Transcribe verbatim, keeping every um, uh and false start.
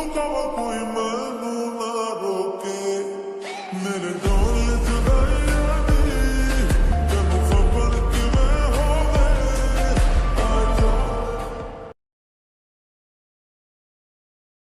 nunca voy a